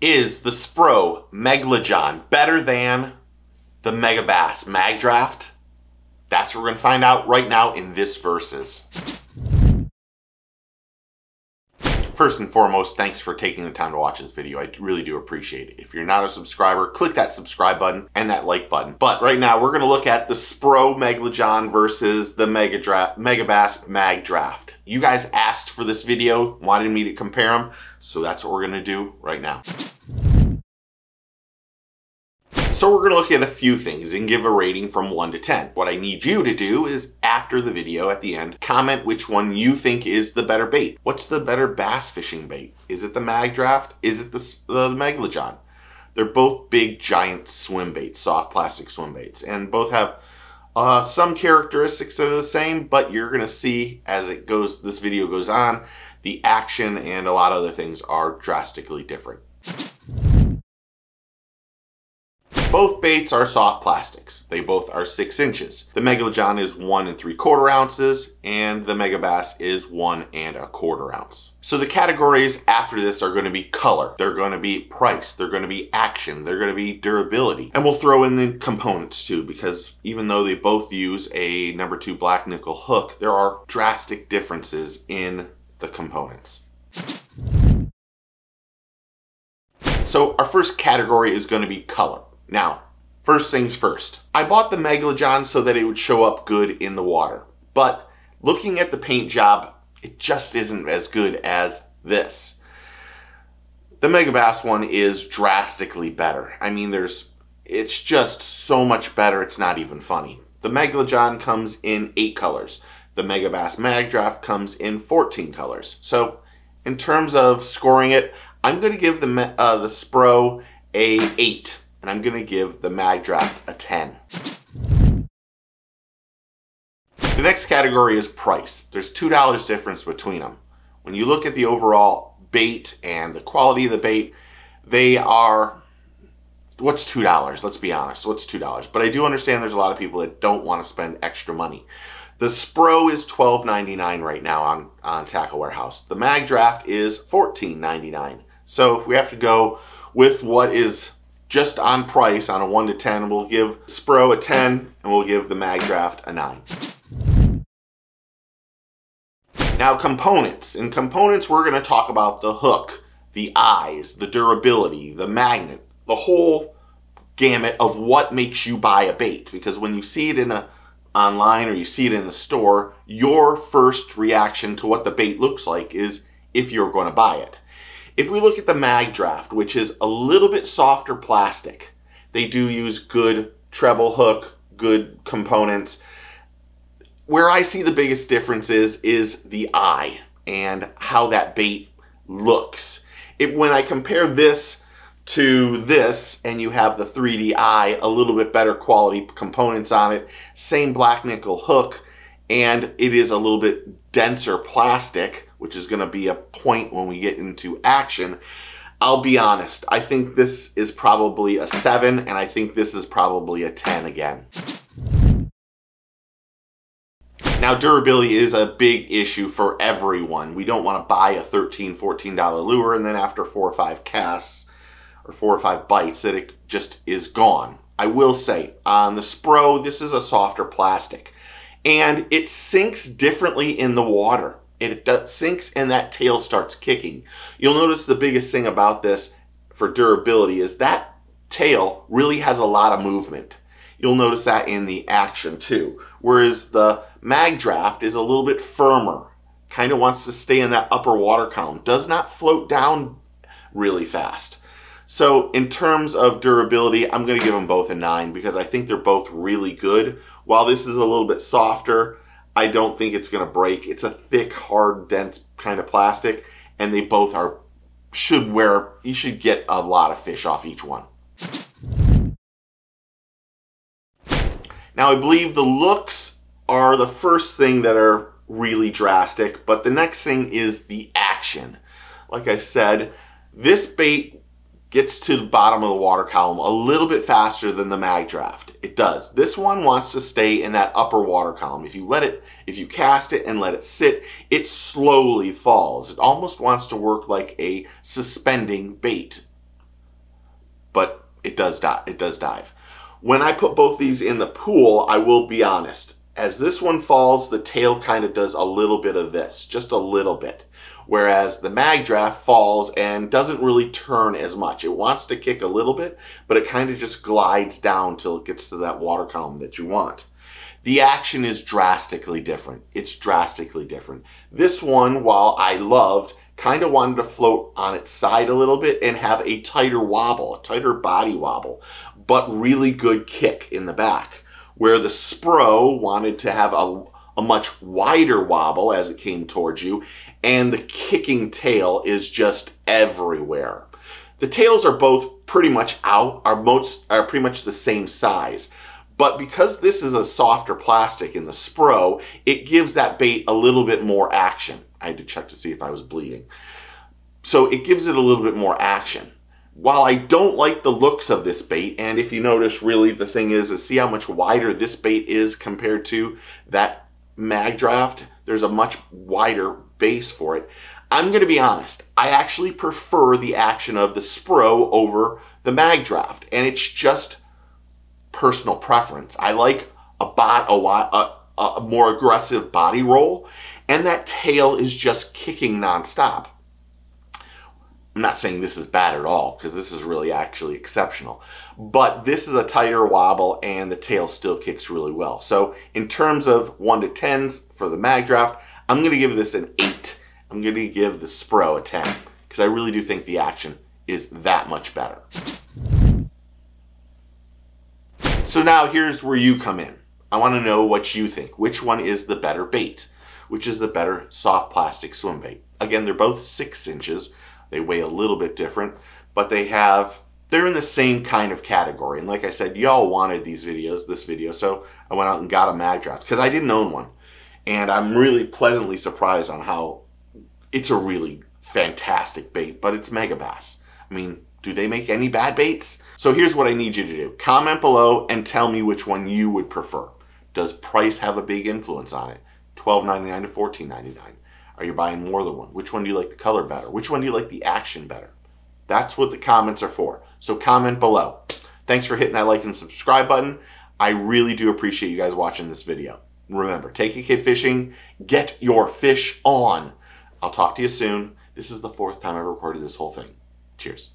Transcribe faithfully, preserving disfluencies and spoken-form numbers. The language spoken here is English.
Is the Spro Megalojohn better than the Megabass Magdraft? That's what we're going to find out right now in this Versus. First and foremost, thanks for taking the time to watch this video. I really do appreciate it. If you're not a subscriber, click that subscribe button and that like button. But right now, we're going to look at the Spro Megalojohn versus the Megabass Magdraft. You guys asked for this video, wanted me to compare them, so that's what we're going to do right now. So we're going to look at a few things and give a rating from one to ten. What I need you to do is, after the video, at the end, comment which one you think is the better bait. What's the better bass fishing bait? Is it the Magdraft? Is it the, uh, the Megalojohn? They're both big, giant swim baits, soft plastic swim baits, and both have uh, some characteristics that are the same, but you're going to see as it goes, this video goes on, the action and a lot of other things are drastically different. Both baits are soft plastics. They both are six inches. The Megalojohn is one and three quarter ounces, and the Megabass is one and a quarter ounce. So the categories after this are going to be color. They're going to be price. They're going to be action. They're going to be durability. And we'll throw in the components too, because even though they both use a number two black nickel hook, there are drastic differences in the components. So our first category is going to be color. Now, first things first, I bought the Megalojohn so that it would show up good in the water, but looking at the paint job, it just isn't as good as this. The Megabass one is drastically better. I mean, there's, it's just so much better, it's not even funny. The Megalojohn comes in eight colors. The Megabass Magdraft comes in fourteen colors. So in terms of scoring it, I'm going to give the, uh, the Spro a eight. And I'm gonna give the Magdraft a ten. The next category is price. There's two dollars difference between them. When you look at the overall bait and the quality of the bait, they are, what's two dollars? Let's be honest, what's two dollars? But I do understand there's a lot of people that don't wanna spend extra money. The Spro is twelve ninety-nine right now on, on Tackle Warehouse. The Magdraft is fourteen ninety-nine. So if we have to go with what is just on price, on a one to ten, we'll give Spro a ten, and we'll give the Magdraft a nine. Now components. In components, we're gonna talk about the hook, the eyes, the durability, the magnet, the whole gamut of what makes you buy a bait. Because when you see it in a online or you see it in the store, your first reaction to what the bait looks like is if you're gonna buy it. If we look at the Magdraft, which is a little bit softer plastic, they do use good treble hook, good components. Where I see the biggest difference is, is the eye and how that bait looks. It, when I compare this to this, and you have the three D eye, a little bit better quality components on it, same black nickel hook, and it is a little bit denser plastic, which is going to be a point when we get into action. I'll be honest, I think this is probably a seven, and I think this is probably a ten again. Now, durability is a big issue for everyone. We don't want to buy a thirteen, fourteen dollar lure, and then after four or five casts, or four or five bites, that it just is gone. I will say, on the Spro, this is a softer plastic, and it sinks differently in the water. It sinks and that tail starts kicking. You'll notice the biggest thing about this for durability is that tail really has a lot of movement. You'll notice that in the action too. Whereas the Magdraft is a little bit firmer, kind of wants to stay in that upper water column, does not float down really fast. So in terms of durability, I'm gonna give them both a nine because I think they're both really good. While this is a little bit softer, I don't think it's going to break. It's a thick, hard, dense kind of plastic, and they both are, should wear, you should get a lot of fish off each one. Now, I believe the looks are the first thing that are really drastic, but the next thing is the action. Like I said, this bait gets to the bottom of the water column a little bit faster than the Magdraft. It does. This one wants to stay in that upper water column. If you let it, if you cast it and let it sit, it slowly falls. It almost wants to work like a suspending bait. but it does dive. It does dive. When I put both these in the pool, I will be honest, as this one falls, the tail kind of does a little bit of this, just a little bit. Whereas the Magdraft falls and doesn't really turn as much. It wants to kick a little bit, but it kind of just glides down till it gets to that water column that you want. The action is drastically different. It's drastically different. This one, while I loved, kind of wanted to float on its side a little bit and have a tighter wobble, a tighter body wobble, but really good kick in the back. Where the Spro wanted to have a, a much wider wobble as it came towards you, and the kicking tail is just everywhere. The tails are both pretty much out, are, most, are pretty much the same size, but because this is a softer plastic in the Spro, it gives that bait a little bit more action. I had to check to see if I was bleeding. So it gives it a little bit more action. While I don't like the looks of this bait, and if you notice, really the thing is, is see how much wider this bait is compared to that Magdraft. There's a much wider base for it. I'm going to be honest. I actually prefer the action of the Spro over the Magdraft, and it's just personal preference. I like a, bot, a, a, a more aggressive body roll, and that tail is just kicking nonstop. I'm not saying this is bad at all, because this is really actually exceptional. But this is a tighter wobble, and the tail still kicks really well. So in terms of one to tens for the Magdraft, I'm going to give this an eight. I'm going to give the Spro a ten, because I really do think the action is that much better. So now here's where you come in. I want to know what you think. Which one is the better bait? Which is the better soft plastic swim bait? Again, they're both six inches. They weigh a little bit different, but they have, they're in the same kind of category. And like I said, y'all wanted these videos, this video, so I went out and got a Magdraft because I didn't own one. And I'm really pleasantly surprised on how it's a really fantastic bait, but it's Megabass. I mean, do they make any bad baits? So here's what I need you to do. Comment below and tell me which one you would prefer. Does price have a big influence on it? twelve ninety-nine to fourteen ninety-nine. Are you buying more than one? Which one do you like the color better? Which one do you like the action better? That's what the comments are for. So comment below. Thanks for hitting that like and subscribe button. I really do appreciate you guys watching this video. Remember, take a kid fishing, get your fish on. I'll talk to you soon. This is the fourth time I've recorded this whole thing. Cheers.